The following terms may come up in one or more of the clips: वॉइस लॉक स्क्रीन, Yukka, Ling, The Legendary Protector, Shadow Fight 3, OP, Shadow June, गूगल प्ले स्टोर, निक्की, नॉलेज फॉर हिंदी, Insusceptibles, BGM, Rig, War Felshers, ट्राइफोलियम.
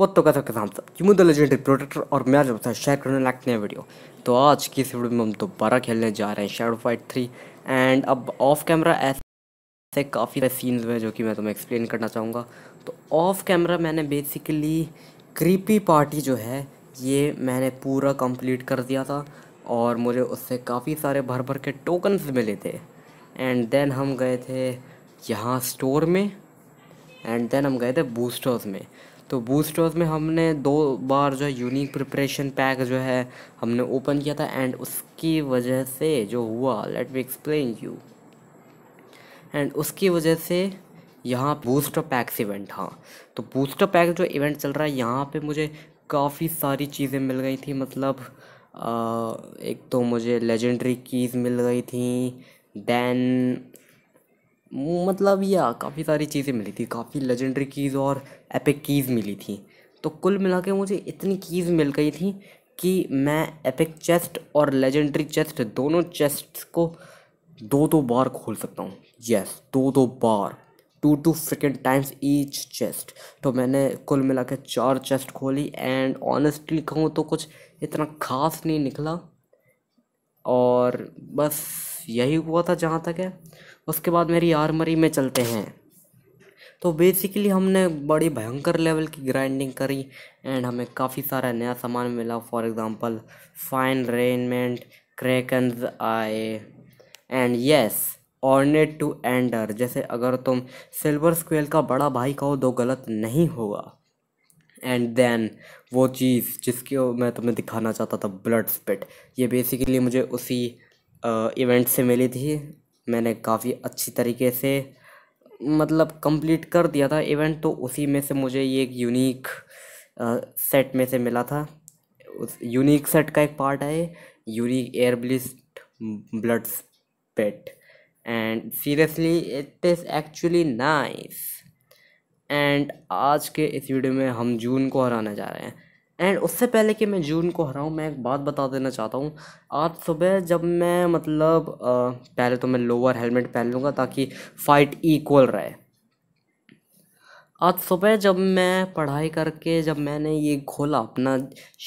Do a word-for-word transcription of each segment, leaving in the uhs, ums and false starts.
वो तो कैसा के साथ यूं द लेजेंडरी प्रोटेक्टर और मैं आज बताऊँ शेयर करने लायक नया वीडियो। तो आज की इस वीडियो में हम दोबारा खेलने जा रहे हैं शैडो फाइट थ्री। एंड अब ऑफ कैमरा ऐसे काफ़ी सीन्स में जो कि मैं तुम्हें एक्सप्लेन करना चाहूँगा। तो ऑफ कैमरा मैंने बेसिकली क्रीपी पार्टी जो है ये मैंने पूरा कंप्लीट कर दिया था और मुझे उससे काफ़ी सारे भर भर के टोकन्स मिले थे। एंड देन हम गए थे यहाँ स्टोर में एंड देन हम गए थे बूस्टर्स में। तो बूस्टर्स में हमने दो बार जो है यूनिक प्रिपरेशन पैक जो है हमने ओपन किया था एंड उसकी वजह से जो हुआ let me explain you. And उसकी वजह से यहाँ बूस्टर पैक्स इवेंट, हाँ तो बूस्टर पैक जो इवेंट चल रहा है यहाँ पे मुझे काफ़ी सारी चीज़ें मिल गई थी। मतलब आ, एक तो मुझे लेजेंडरी कीज़ मिल गई थी, देन मतलब या काफ़ी सारी चीज़ें मिली थी, काफ़ी लेजेंडरी कीज़ और एपिक कीज़ मिली थी। तो कुल मिला के मुझे इतनी कीज़ मिल गई थी कि मैं एपिक चेस्ट और लेजेंडरी चेस्ट दोनों चेस्ट को दो दो बार खोल सकता हूँ। यस, दो दो बार, two two freaking times each chest. तो मैंने कुल मिला के चार चेस्ट खोली एंड ऑनेस्टली कहूँ तो कुछ इतना ख़ास नहीं निकला और बस यही हुआ था जहाँ तक है। उसके बाद मेरी आर्मरी में चलते हैं। तो बेसिकली हमने बड़ी भयंकर लेवल की ग्राइंडिंग करी एंड हमें काफ़ी सारा नया सामान मिला। For example fine raiment, krakens आए एंड यस ऑर्नेट टू एंडर, जैसे अगर तुम सिल्वर स्क्वेल का बड़ा भाई कहो तो गलत नहीं होगा। एंड देन वो चीज़ जिसकी मैं तुम्हें दिखाना चाहता था, ब्लड स्पिट, ये बेसिकली मुझे उसी इवेंट से मिली थी। मैंने काफ़ी अच्छी तरीके से मतलब कंप्लीट कर दिया था इवेंट, तो उसी में से मुझे ये एक यूनिक सेट में से मिला था। उस यूनिक सेट का एक पार्ट है यूनिक एयर ब्लिस्ट blood spit and seriously it is actually nice. And आज के इस वीडियो में हम जून को हराने जा रहे हैं। एंड उससे पहले कि मैं जून को हराऊं, मैं एक बात बता देना चाहता हूं। आज सुबह जब मैं मतलब आ, पहले तो मैं लोअर हेलमेट पहन लूँगा ताकि फ़ाइट इक्वल रहे। आज सुबह जब मैं पढ़ाई करके जब मैंने ये खोला अपना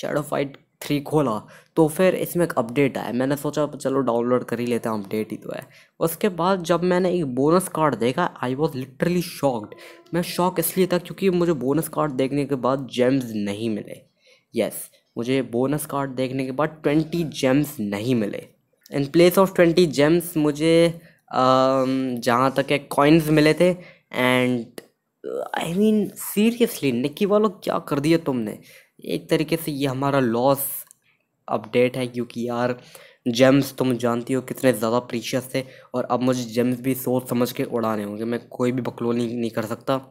शैडो फाइट थ्री खोला तो फिर इसमें एक अपडेट आया। मैंने सोचा चलो डाउनलोड कर ही लेते हैं, अपडेट ही तो है। उसके बाद जब मैंने एक बोनस कार्ड देखा आई वॉज लिटरली शॉक्ड। मैं शॉक इसलिए था क्योंकि मुझे बोनस कार्ड देखने के बाद जेम्स नहीं मिले। यस yes, मुझे बोनस कार्ड देखने के बाद ट्वेंटी जेम्स नहीं मिले। In place of twenty gems मुझे जहाँ तक है कॉइन्स मिले थे। And I mean seriously निक्की वालों क्या कर दिया तुमने। एक तरीके से ये हमारा लॉस अपडेट है क्योंकि यार जेम्स तुम जानती हो कितने ज़्यादा प्रीशियस थे और अब मुझे जेम्स भी सोच समझ के उड़ाने होंगे। मैं कोई भी बकलोनी नहीं कर सकता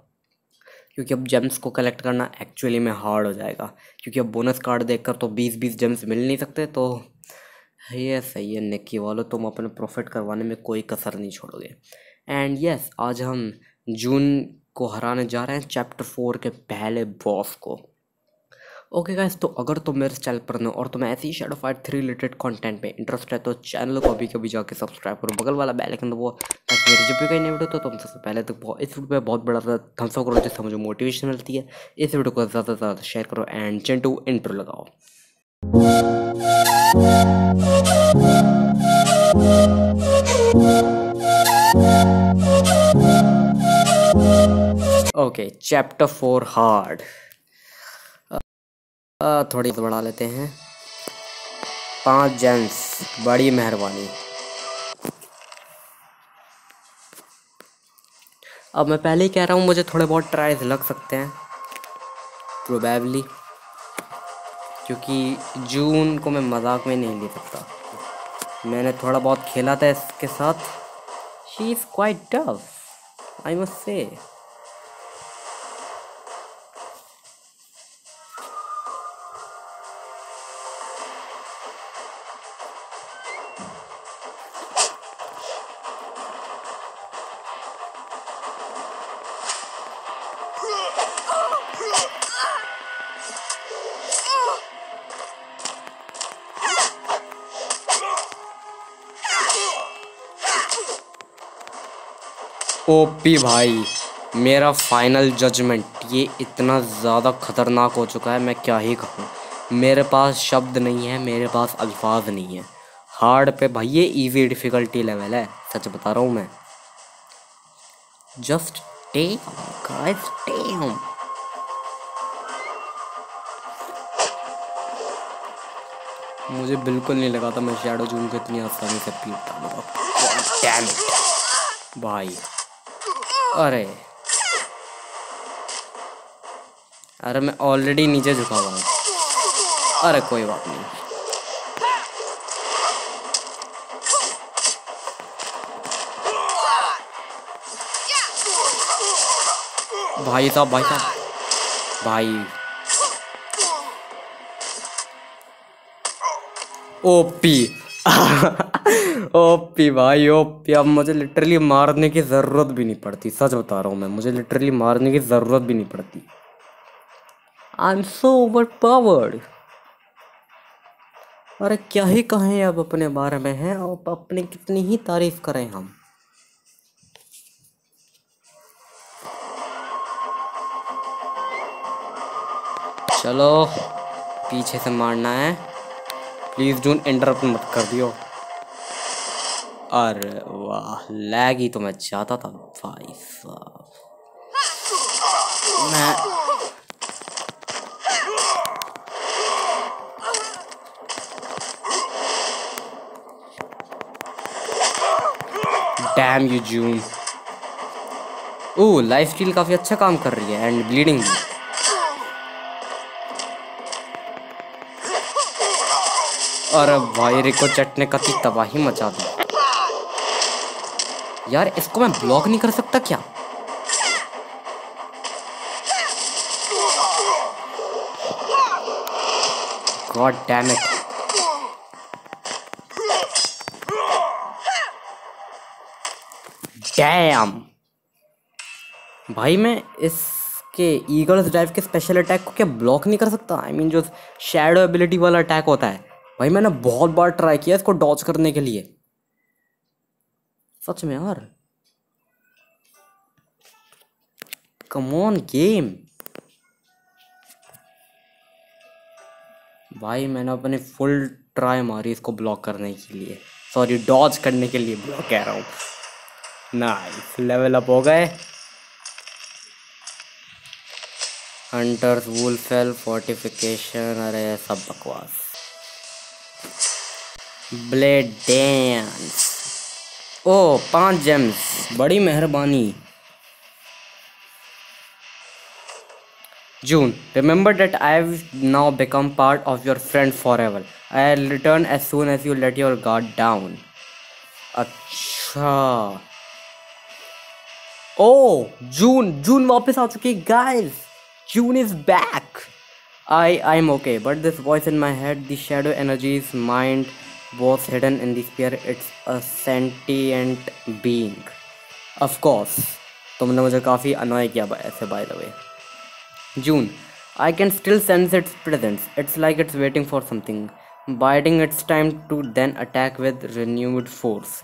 क्योंकि अब जेम्स को कलेक्ट करना एक्चुअली में हार्ड हो जाएगा क्योंकि अब बोनस कार्ड देखकर तो बीस बीस जेम्स मिल नहीं सकते। तो ये सही है निक्की वालों, तुम अपने प्रॉफिट करवाने में कोई कसर नहीं छोड़ोगे। एंड यस आज हम जून को हराने जा रहे हैं चैप्टर फोर के पहले बॉस को। ओके गाइस, तो अगर तुम मेरे चैनल पर न हो और तुम्हें ऐसी shadow fight three related content पे इंटरेस्ट है तो चैनल को अभी कभी जाके सब्सक्राइब करो, बगल वाला बेल आइकन दबाओ ताकि मेरी जब भी कोई नई वीडियो तो तुम सबसे पहले तक तो इस वीडियो पे बहुत बड़ा थम्स अप करो जिससे मुझे मोटिवेशन मिलती है। इस वीडियो को ज़्यादा से ज़्यादा शेयर करो एंड चिंटू इंट्रो लगाओ। ओके चैप्टर फोर हार्ड, थोड़ी बढ़ा लेते हैं। पांच जेम्स, बड़ी मेहरबानी। अब मैं पहले ही कह रहा हूँ मुझे थोड़े बहुत ट्राइज लग सकते हैं प्रोबेबली क्योंकि जून को मैं मजाक में नहीं ले सकता। मैंने थोड़ा बहुत खेला था इसके साथ। She is quite tough I must say. OP भाई मेरा फाइनल जजमेंट, ये इतना ज़्यादा ख़तरनाक हो चुका है, मैं क्या ही कहूँ। मेरे पास शब्द नहीं है, मेरे पास अल्फाज नहीं है। हार्ड पे भाई ये ईजी डिफ़िकल्टी लेवल है, सच बता रहा हूँ मैं। Just take guys time. मुझे बिल्कुल नहीं लगा था मैं शैडो जून को इतनी आसानी से पीटता हूँ भाई। अरे अरे मैं ऑलरेडी नीचे झुका हुआ हूँ। अरे कोई बात नहीं, भाई साहब भाई साहब भाई। ओपी ओपी भाई ओपी। अब मुझे लिटरली मारने की ज़रूरत भी नहीं पड़ती, सच बता रहा हूँ मैं। मुझे लिटरली मारने की ज़रूरत भी नहीं पड़ती। I am so over powered. अरे क्या ही कहें अब अपने बारे में हैं, अब अपने कितनी ही तारीफ करें हम। चलो पीछे से मारना है। प्लीज़ जून इंटरप्ट मत कर दियो। अरे वाह, लैग ही तो मैं चाहता था भाई साहब। मैं डैम यू जून। ओ लाइफ स्टील काफ़ी अच्छा काम कर रही है एंड ब्लीडिंग भी। अरे भाई रिग को चटने का ती तबाही मचा दी यार। इसको मैं ब्लॉक नहीं कर सकता क्या? God damn it. डैम भाई, मैं इस के ईगल्स ड्राइव के स्पेशल अटैक को क्या ब्लॉक नहीं कर सकता? आई I मीन mean, जो शैडो एबिलिटी वाला अटैक होता है भाई, मैंने बहुत बार ट्राई किया इसको डॉच करने के लिए, सच में यार। कम ऑन गेम भाई, मैंने अपने फुल ट्राई मारी इसको ब्लॉक करने के लिए, सॉरी डॉच करने के लिए ब्लॉक कह रहा हूँ। नाइस, लेवल अप हो गए। हंटर्स वुल्फेल फोर्टिफिकेशन, अरे सब बकवास। Blade dance. ओ पांच जेम्स, बड़ी मेहरबानी June. Remember that I have now become part of your friend forever. I will return as soon as you let your guard down. अच्छा, ओ जून जून वापस आ चुकी है guys. June is back. I I am okay but this voice in my head, the shadow energies mind was hidden in the spear. It's a sentient being. Of course. तुमने मुझे काफ़ी अनॉय किया ऐसे, by the way. June, I can still sense its presence. It's like it's waiting for something, biding its time to then attack with renewed force.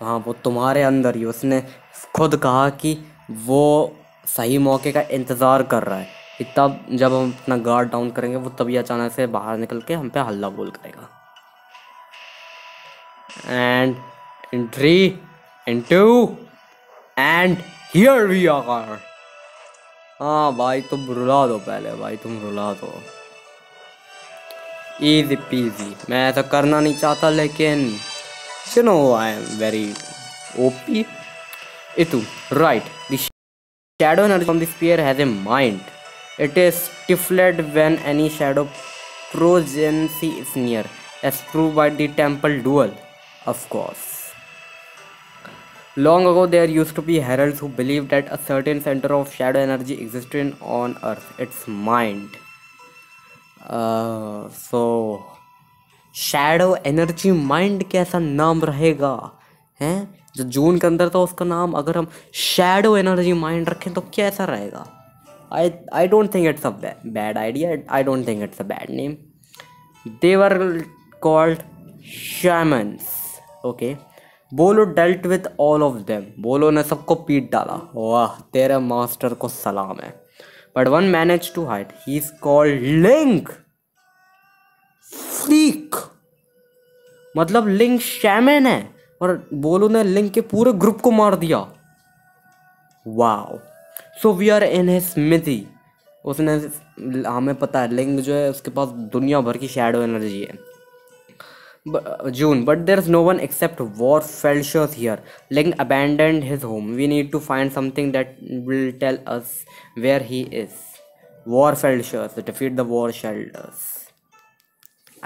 हाँ, वो तुम्हारे अंदर ही, उसने खुद कहा कि वो सही मौके का इंतज़ार कर रहा है कि तब जब हम अपना गार्ड डाउन करेंगे वो तभी अचानक से बाहर निकल के हम पे हल्ला बोल करेगा। And in three, in two, and here we are. हाँ भाई तुम रुला दो पहले, भाई तुम रुला दो। Easy peasy। मैं ऐसा करना नहीं चाहता लेकिन you know I am very O P। इतु right, the shadow energy from the spear has a mind. It is stifled when any shadow progeny is near, as proved by the temple duel. Of course. Long ago there used to be heralds who believed that a certain center of shadow energy existed on earth, its mind. Uh, so shadow energy mind कैसा नाम रहेगा हैं? जो जून के अंदर था उसका नाम अगर हम shadow energy mind रखें तो कैसा रहेगा? I I don't think it's a bad idea. I don't think it's a bad name. They were called shamans. Okay, Bolo dealt with all of them. Bolo ने सबको पीट डाला। वाह, तेरे मास्टर को सलाम है। but one managed to hide. He is called Link. Freak. मतलब लिंक शैमन है और बोलो ने लिंक के पूरे ग्रुप को मार दिया. Wow. So we are in his Mithi. उसने, हमें पता है लिंक जो है उसके पास दुनिया भर की शैडो एनर्जी है. June, but there is no one except War Felshers here. Link abandoned his home. We need to find something that will tell us where he is. War Felshers, defeat the War Felshers.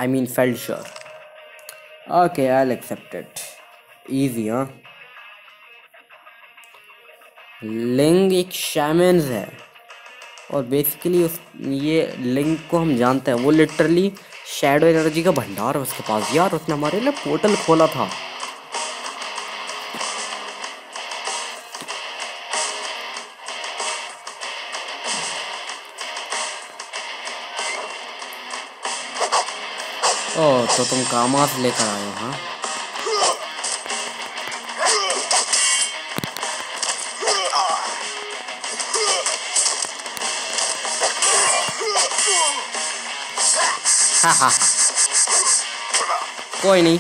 I mean Felsher. Okay, I'll accept it. Easy, huh? Link एक shaman है और basically उस ये Link को हम जानते हैं, वो literally शैडो एनर्जी का भंडार उसके पास. यार उसने हमारे लिए पोर्टल खोला था. ओ तो तुम कामात लेकर आए हो. हाँ हाँ कोई नहीं.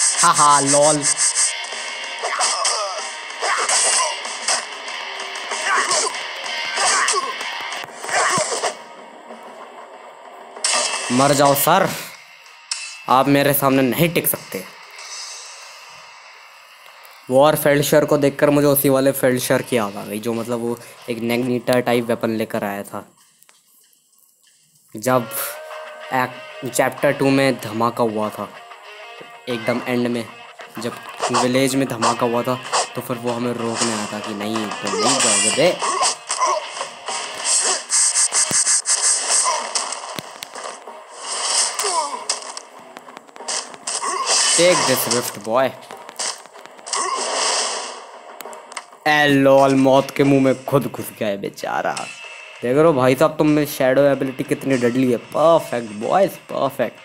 हाँ हाँ लॉल. मर जाओ सर, आप मेरे सामने नहीं टिक सकते. वॉर फेल्डशर को देखकर मुझे उसी वाले फेल्डशर की याद आ गई जो मतलब वो एक नेगनीटा टाइप वेपन लेकर आया था जब चैप्टर टू में धमाका हुआ था. एकदम एंड में जब विलेज में धमाका हुआ था तो फिर वो हमें रोकने आया था कि नहीं तुम तो नहीं जाओगे दे. Take this rift boy. Lol, मौत के मुंह में खुद घुस गया है बेचारा. देख रहे हो भाई साहब तुम में शैडो एबिलिटी कितनी डडली है. Perfect boys perfect.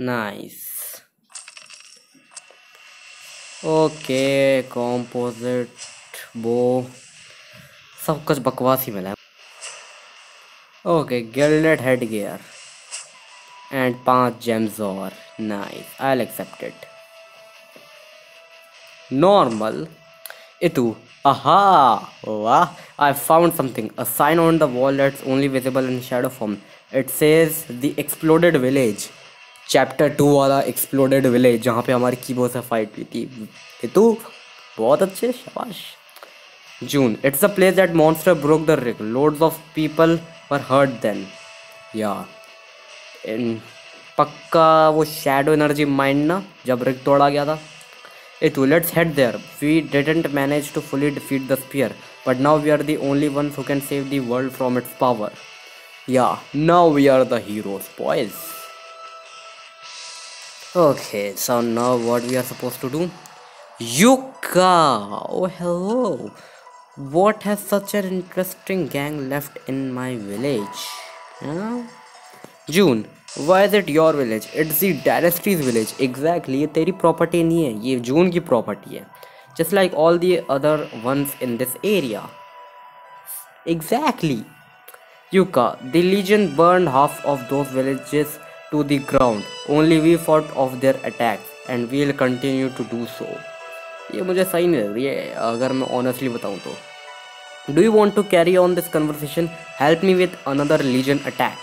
Nice. Okay composite वो सब कुछ बकवास ही मिला. Okay gilded head gear and पांच जेम्स और. Nice I will accept it. Normal इतू. आहा वाह. I found something. A sign on the wall that's only visible in shadow form. It says the exploded village. Chapter two वाला exploded village जहाँ पे हमारी कीबो से फाइट हुई थी. इतू बहुत अच्छे शाबाश. June, it's the place that monster broke the rig. Loads of people were hurt then. Yeah. In पक्का वो shadow energy mine ना जब rig तोड़ा गया था. It will. Let's head there. We didn't manage to fully defeat the spear, but now we are the only ones who can save the world from its power. Yeah. Now we are the heroes, boys. Okay. So now what we are supposed to do? Yukka. Oh hello. What has such an interesting gang left in my village? Huh? June, why is it your village? It's the dynasty's village. Exactly. ये तेरी property नहीं है, ये जून की property है. Just like all the other ones in this area. Exactly. Yukka, the legion burned half of those villages to the ground. Only we fought off their attacks, and we'll continue to do so. ये मुझे सही नहीं लग रही है अगर मैं honestly बताऊं तो. Do you want to carry on this conversation? Help me with another legion attack.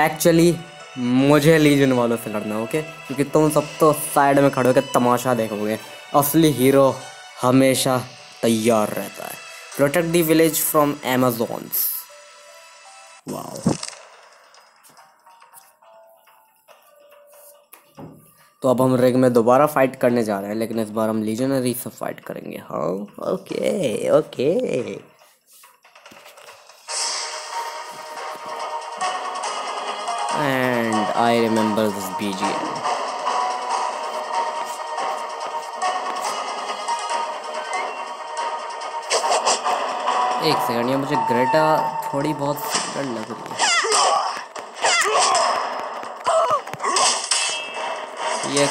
Actually मुझे लीजन वालों से लड़ना है. ओके क्योंकि तुम सब तो साइड में खड़े होकर तमाशा देखोगे. असली हीरो हमेशा तैयार रहता है. Protect the village from Amazons. Wow. तो अब हम रिग में दोबारा फाइट करने जा रहे हैं लेकिन इस बार हम लीजनरी से फाइट करेंगे. हाँ okay okay. And I remember this BGM. एक सेकंड, ये मुझे ग्रेटा थोड़ी बहुत लग रही है। ये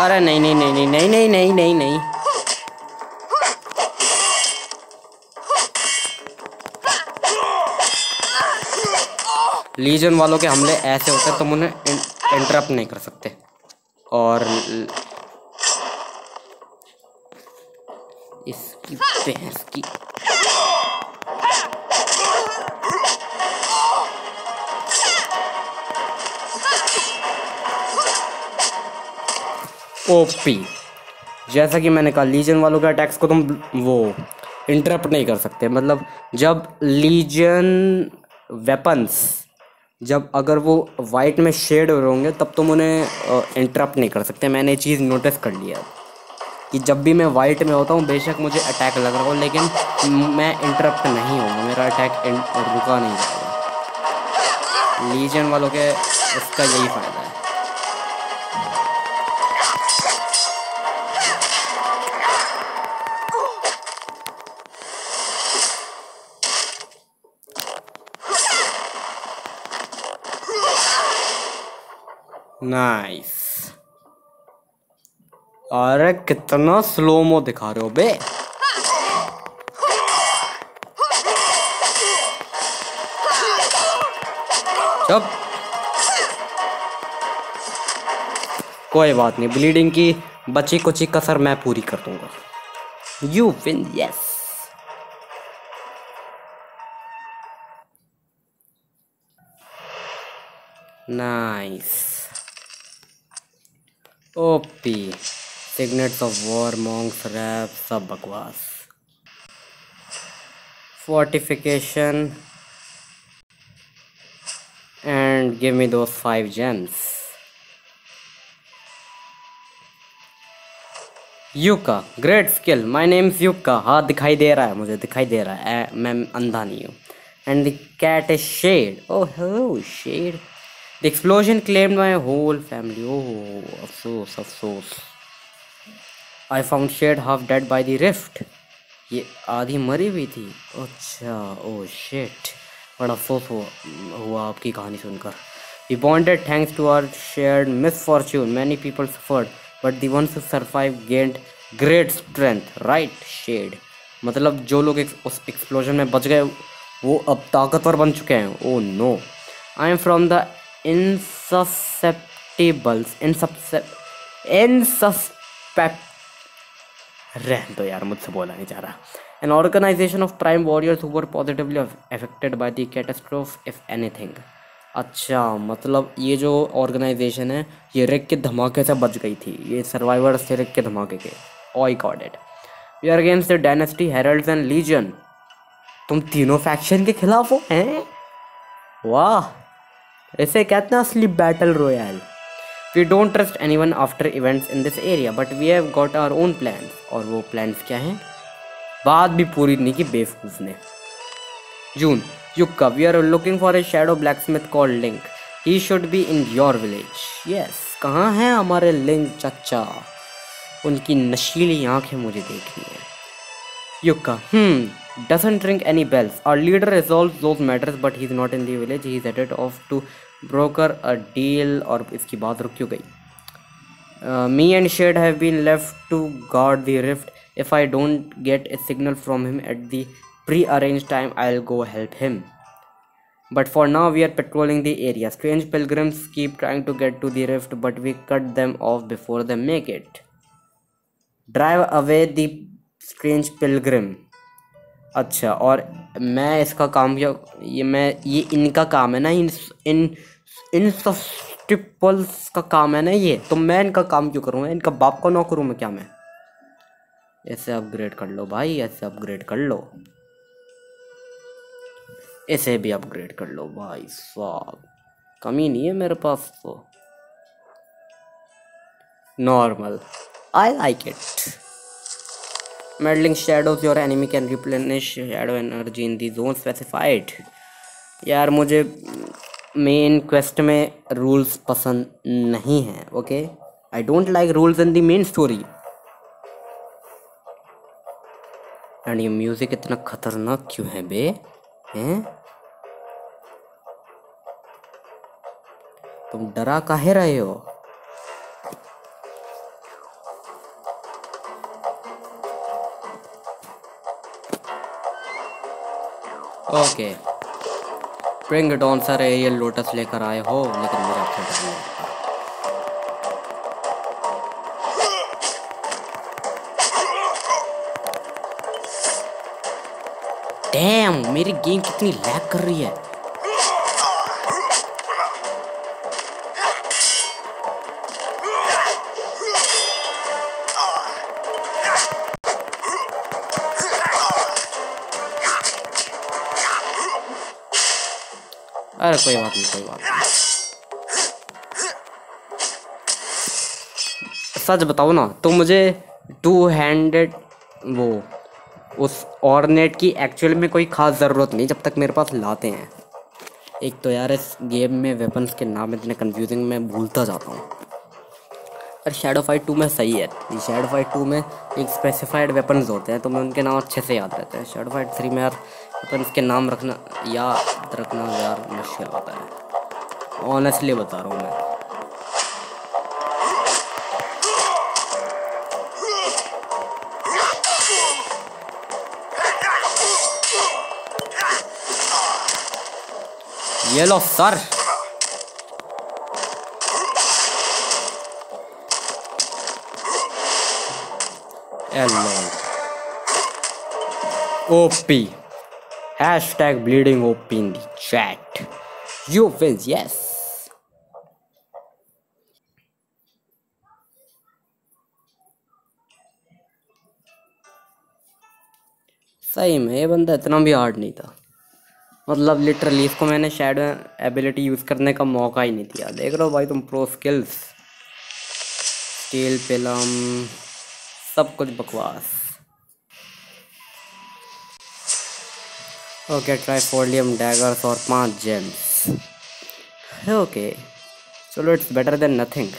अरे नहीं नहीं नहीं नहीं नहीं नहीं नहीं नहीं नहीं लीजन वालों के हमले ऐसे होते हैं, तुम उन्हें इंटरप्ट नहीं कर सकते। और इसकी भैंस की ओपी, जैसा कि मैंने कहा, लीजन वालों के अटैक्स को तुम वो इंटरप्ट नहीं कर सकते। मतलब जब लीजन वेपन्स जब अगर वो वाइट में शेड हो रहे होंगे तब तुम उन्हें इंटरप्ट नहीं कर सकते। मैंने ये चीज़ नोटिस कर लिया कि जब भी मैं वाइट में होता हूँ, बेशक मुझे अटैक लग रहा हो, लेकिन मैं इंटरप्ट नहीं होगा, मेरा अटैक रुका नहीं जाएगा। लीजन वालों के इसका यही फ़ायदा है। नाइस। अरे कितना स्लोमो दिखा रहे हो बे। जब कोई बात नहीं, ब्लीडिंग की बची कुछ कसर मैं पूरी कर दूंगा। You win. Yes, nice. OP signets of war, monks wrap, सब बकवास। Fortification and give me those five gems. Yukka great skill. My name is Yukka. हाँ दिखाई दे रहा है, मुझे दिखाई दे रहा है, मैं अंधा नहीं हूँ। And the cat is shade. Oh हो shade. The explosion claimed my whole family. Oh, अफसोस अफसोस। I found Shade half dead by the rift. ये आधी मरी भी थी। अच्छा, oh shit, बड़ा अफसोस हुआ आपकी कहानी सुनकर। We bonded thanks to our shared misfortune. Many people suffered, but the ones who survived gained great strength. Right, Shade? मतलब जो लोग उस एक्सप्लोजन में बच गए वो अब ताकतवर बन चुके हैं। Oh no, I am from the Insusceptibles, Insuscept, रहने दो यार, मुझसे बोला नहीं जा रहा। An organization of prime warriors who were positively affected by the catastrophe, if anything. अच्छा, मतलब ये जो ऑर्गेनाइजेशन है ये रिग के धमाके से बच गई थी। ये सर्वाइवर्स थे रिग के धमाके के। I got it. We are against the dynasty, heralds and legion. तुम तीनों फैक्शन के खिलाफ हो हैं? वाह, ऐसे कहते हैं असली battle royale. We don't trust anyone after events in this area but we have got our own plan. और वो प्लान्स क्या हैं? बात भी पूरी नहीं की बेवकूफ़ ने। जून Yukka, we are looking for a shadow blacksmith called Link. He should be in your village. Yes, कहाँ हैं हमारे लिंक चचा? उनकी नशीली आँखें मुझे देखनी है। Yukka hmm doesn't ring any bells. Our leader resolves those matters but he is not in the village. He is headed off to broker a deal. और इसकी बात रुक क्यों गई? Me and Shade have been left to guard the rift. If I don't get a signal from him at the pre-arranged time, I'll go help him. But for now, we are patrolling the area. Strange pilgrims keep trying to get to the rift, but we cut them off before they make it. Drive away the strange pilgrim. अच्छा, और मैं इसका काम क्या? ये मैं ये इनका काम है ना, इन इन Insusceptibles का काम है ना ये। तो मैं इनका काम क्यों करूँगा? इनका बाप को ना करूँ मैं क्या? मैं ऐसे अपग्रेड कर लो भाई, ऐसे अपग्रेड कर लो, ऐसे भी अपग्रेड कर लो भाई साहब। कमी नहीं है मेरे पास तो। Normal, I like it. meddling shadows, your enemy can replenish shadow energy in the zone specified. यार मुझे मेन क्वेस्ट में रूल्स पसंद नहीं है. Okay, I don't like rules in the main story. And ये म्यूजिक इतना खतरनाक क्यों है बे हैं? तुम डरा काहे रहे हो? Okay, bring it on sir. ये लोटस लेकर आए हो, लेकिन मेरा खेल नहीं. डैम, मेरी गेम कितनी लैग कर रही है. अरे कोई बात नहीं, कोई बात नहीं. सच बताओ ना तो मुझे टू हैंडेड वो उस ऑर्नेट की एक्चुअल में कोई खास ज़रूरत नहीं जब तक मेरे पास लाते हैं. एक तो यार इस गेम में वेपन्स के नाम इतने कंफ्यूजिंग में भूलता जाता हूँ. और शैडो फाइट टू में सही है, शैडो फाइट टू में एक स्पेसिफाइड वेपन्स होते हैं तो मैं उनके नाम अच्छे से याद रहते हैं. शैडो फाइट थ्री में यार वेपन्स के नाम रखना याद रखना यार मुश्किल होता है. ऑनेस्टली बता रहा हूँ मैं. ये लो sir. Hello OP hashtag bleeding OP in the chat. You win. Yes सही में ये बंदा इतना भी हार्ड नहीं था. मतलब लिटरली इसको मैंने शैडो एबिलिटी यूज़ करने का मौका ही नहीं दिया. देख रहे हो भाई तुम प्रो स्किल्स, स्टील पिलम, सब कुछ बकवास. ओके, ट्राइफोलियम डैगर्स और पांच जेम्स. ओके चलो, it's better than nothing.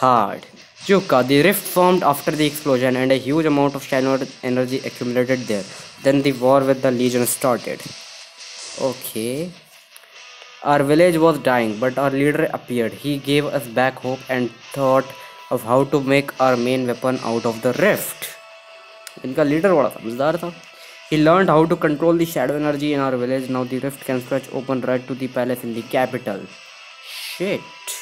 Hard. Yukka, the rift formed after the explosion and a huge amount of shadow energy accumulated there. Then the war with the Legion started. Okay. Our village was dying, but our leader appeared. He gave us back hope and thought of how to make our main weapon out of the rift. इनका leader बड़ा समझदार था. He learned how to control the shadow energy in our village. Now the rift can stretch open right to the palace in the capital. Shit.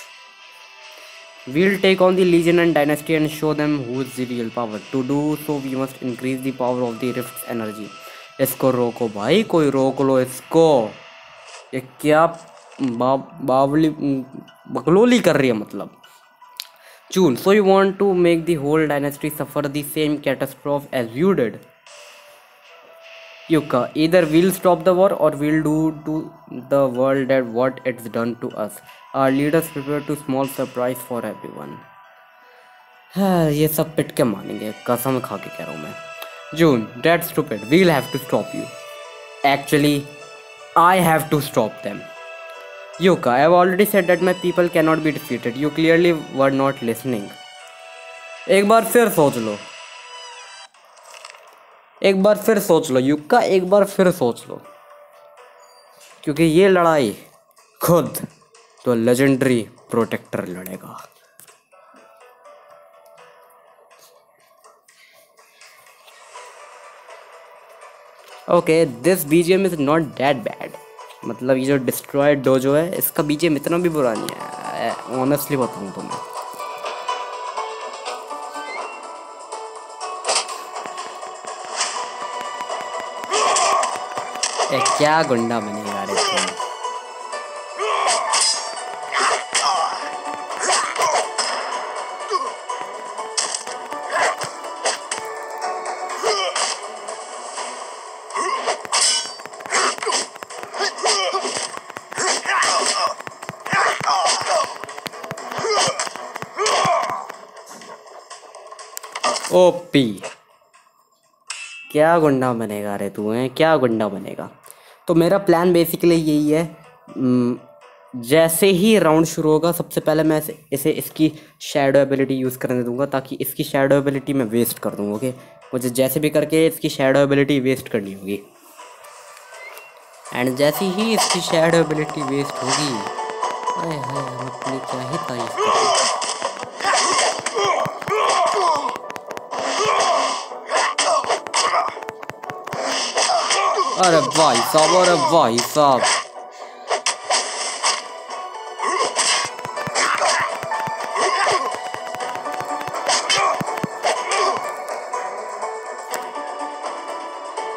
We'll take on the Legion and Dynasty and show them who's the real power. To do so, we must increase the power of the rift's energy. इसको रोको भाई, कोई रोक लो इसको. ये क्या बावली बकलोली कर रही है मतलब. June, so you want to make the whole dynasty suffer the same catastrophe as you did? Yukka, either we'll stop the war or we'll do to the world that what it's done to us. Our leaders prepare to small surprise for everyone. हाँ, ये सब पिट के मानेंगे, कसम खा के कह रहा हूँ मैं. June, that's stupid. We'll have to stop you. Actually, I have to stop them. Yukka, I've already said that my people cannot be defeated. You clearly were not listening. एक बार फिर सोच लो. एक बार फिर सोच लो Yukka, एक बार फिर सोच लो, क्योंकि ये लड़ाई खुद तो लेजेंडरी प्रोटेक्टर लड़ेगा. Okay, this BGM is not that bad. मतलब ये जो डिस्ट्रॉयड डोजो है इसका बीजीएम इतना भी बुरा नहीं है, ऑनेस्टली बताऊँ तो मैं. ए, क्या गुंडा बनेगा रे तुम. ओपी क्या गुंडा बनेगा रे तू है, क्या गुंडा बनेगा। तो मेरा प्लान बेसिकली यही है, जैसे ही राउंड शुरू होगा सबसे पहले मैं इसे इसकी शैडो एबिलिटी यूज़ करने दूंगा, ताकि इसकी शैडो एबिलिटी मैं वेस्ट कर दूँ। ओके, मुझे जैसे भी करके इसकी शैडो एबिलिटी वेस्ट करनी होगी, एंड जैसे ही इसकी शैडो एबिलिटी वेस्ट होगी, अरे हाय हम अपनी क्या ही तारीफ करें। अरे भाई साहब, अरे भाई साहब,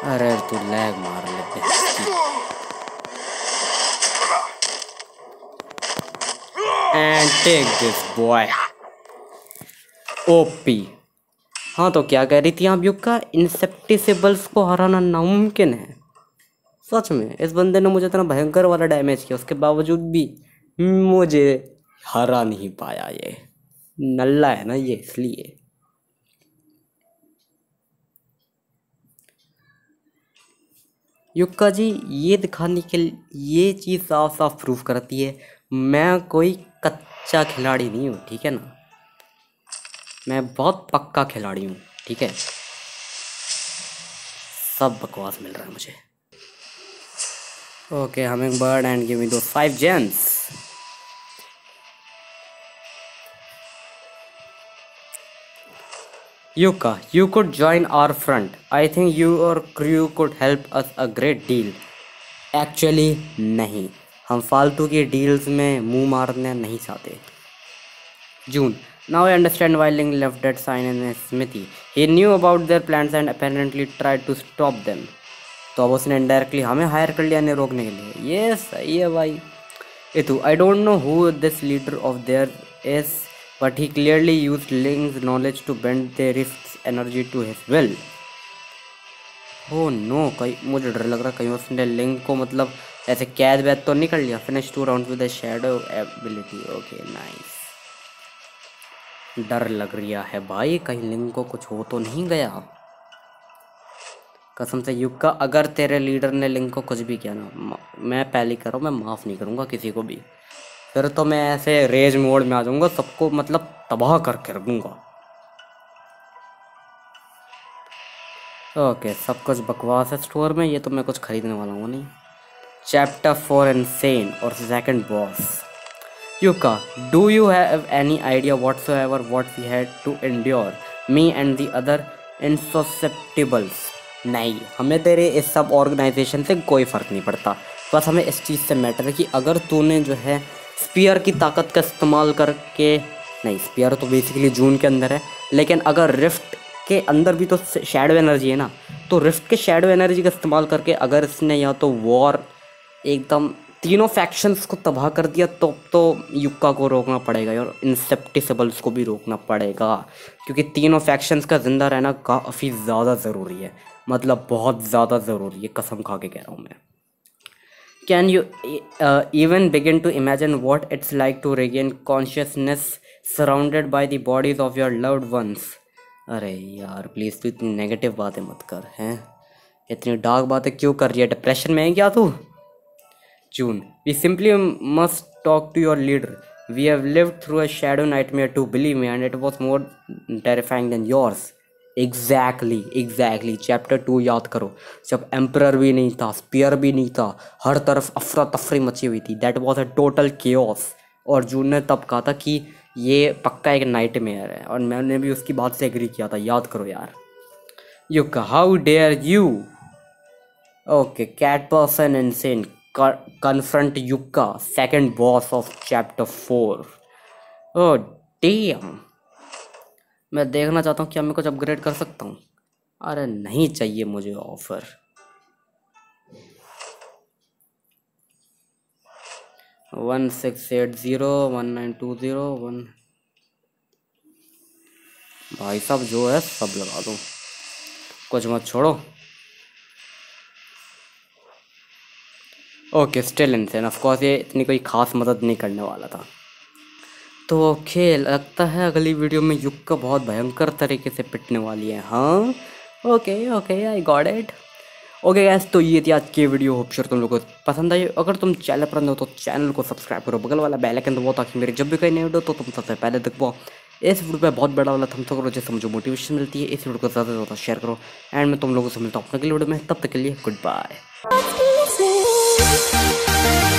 अरे तू लैग मार लेते। And take this boy OP. हाँ तो क्या कह रही थी आप युक्का, इंसेप्टिसिबल्स को हराना नामुमकिन है। सच में इस बंदे ने मुझे इतना भयंकर वाला डैमेज किया, उसके बावजूद भी मुझे हरा नहीं पाया। ये नल्ला है ना ये, इसलिए। युक्का जी ये दिखाने के लिए, ये चीज़ साफ साफ प्रूफ करती है मैं कोई कच्चा खिलाड़ी नहीं हूँ, ठीक है ना, मैं बहुत पक्का खिलाड़ी हूँ, ठीक है। सब बकवास मिल रहा है मुझे। ओके हमें बर्ड एंड गिव मी दो five gems. Yukka, you could join our front. I think you or crew could help us a great deal. Actually नहीं, हम फालतू की डील्स में मुंह मारने नहीं चाहते। June, now I understand why Ling left that sign in Smithy. He knew about their plans and apparently tried to stop them. तो अब उसने डायरेक्टली हमें हायर कर लिया ने रोकने के लिए। ये सही है भाई। इतु, I don't know who this leader of there is but he clearly used Link's knowledge to bend their rifts energy to his will. Oh no, कहीं मुझे डर लग रहा कहीं उसने लिंग को मतलब ऐसे कैद वैद तो नहीं कर लिया। Finish two round with a shadow ability. Okay nice, डर लग रहा है भाई कहीं लिंग को कुछ हो तो नहीं गया। कसम से युक्का, अगर तेरे लीडर ने लिंग को कुछ भी किया ना, मैं पहले कह रहा हूँ मैं माफ़ नहीं करूँगा किसी को भी। फिर तो मैं ऐसे रेज मोड में आ जाऊँगा, सबको मतलब तबाह करके रखूँगा। ओके सब कुछ बकवास है स्टोर में, ये तो मैं कुछ खरीदने वाला हूँ नहीं। चैप्टर फोर इनसेन और second boss. Yukka, do you have any idea whatsoever what we had to endure me and the other insusceptibles? नहीं, हमें तेरे इस सब ऑर्गेनाइजेशन से कोई फ़र्क नहीं पड़ता, बस हमें इस चीज़ से मैटर है कि अगर तूने जो है स्पीयर की ताकत का इस्तेमाल करके, नहीं स्पीयर तो बेसिकली जून के अंदर है, लेकिन अगर रिफ्ट के अंदर भी तो शैडो एनर्जी है ना, तो रिफ्ट के शैडो एनर्जी का इस्तेमाल करके अगर इसने या तो वॉर एकदम तीनों फैक्शंस को तबाह कर दिया तो तो युक्का को रोकना पड़ेगा और इंसेप्टिसिबल्स को भी रोकना पड़ेगा, क्योंकि तीनों फैक्शंस का ज़िंदा रहना काफ़ी ज़्यादा ज़रूरी है, मतलब बहुत ज़्यादा ज़रूरी है, कसम खा के कह रहा हूँ मैं। Can you even begin to imagine what it's like to regain consciousness surrounded by the bodies of your loved ones? अरे यार प्लीज़ तू इतनी नेगेटिव बातें मत कर, हैं इतनी डार्क बातें क्यों कर रही है, डिप्रेशन में है क्या तू? June, we simply must talk to your leader. We have lived through a shadow nightmare too, believe me, and it was more terrifying than yours. Exactly, exactly. Chapter two याद करो, जब Emperor भी नहीं था, Spear भी नहीं था, हर तरफ अफरा तफरी मची हुई थी. That was a total chaos. और June ने तब कहा था कि ये पक्का एक nightmare है, और मैंने भी उसकी बात से agree किया था, याद करो यार। Yukka, how dare you? Okay, cat person insane. Confront Yukka, second boss of chapter four. Oh damn! मैं देखना चाहता हूँ क्या मैं कुछ अपग्रेड कर सकता हूँ। अरे नहीं चाहिए मुझे offer. One six eight zero one nine two zero one भाई साहब जो है सब लगा दो, कुछ मत छोड़ो। Okay still insane, of course ये इतनी कोई ख़ास मदद नहीं करने वाला था। तो ओके लगता है अगली वीडियो में युक्का बहुत भयंकर तरीके से पिटने वाली है। हाँ okay okay I got it. Okay guys, तो ये थी आज की वीडियो, होप श्योर तुम लोगों को पसंद आई। अगर तुम चैनल पर नए हो तो चैनल को सब्सक्राइब करो, बगल वाला बेल आइकन दबाओ ताकि मेरी जब भी कोई नई वीडियो तो तुम सबसे पहले देख पाओ। इस वीडियो पे बहुत बड़ा वाला थम्स अप करो जिससे मुझे मोटिवेशन मिलती है। इस वीडियो को ज़्यादा से ज़्यादा शेयर करो एंड मैं तुम लोगों से मिलता हूँ अपने अगली वीडियो में। तब तक के लिए गुड बाय।